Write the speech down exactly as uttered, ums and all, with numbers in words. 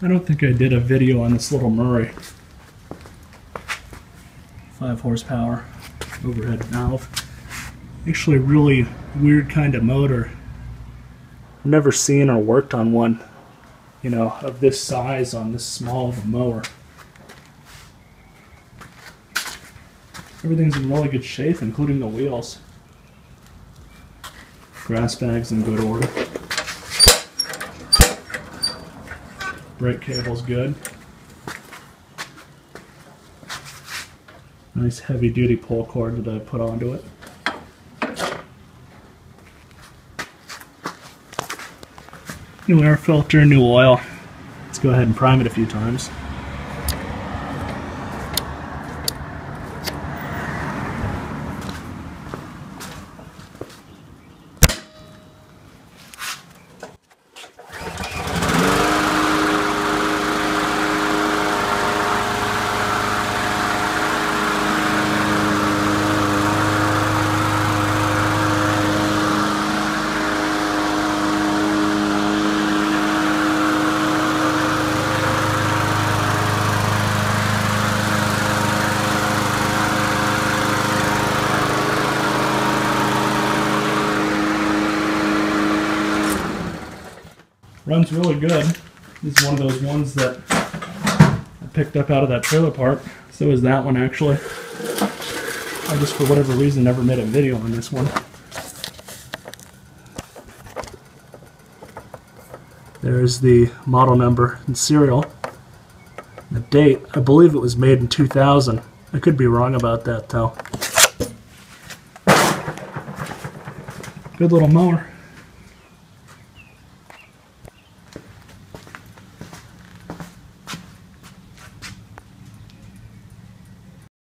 I don't think I did a video on this little Murray. Five horsepower overhead valve. Actually a really weird kind of motor. I've never seen or worked on one, you know, of this size on this small of a mower. Everything's in really good shape, including the wheels. Grass bag's in good order. Brake cable's good. Nice heavy duty pull cord that I put onto it. New air filter, new oil. Let's go ahead and prime it a few times. Runs really good. This is one of those ones that I picked up out of that trailer park. So is that one actually. I just for whatever reason never made a video on this one. There's the model number and serial. The date, I believe it was made in two thousand. I could be wrong about that though. Good little mower.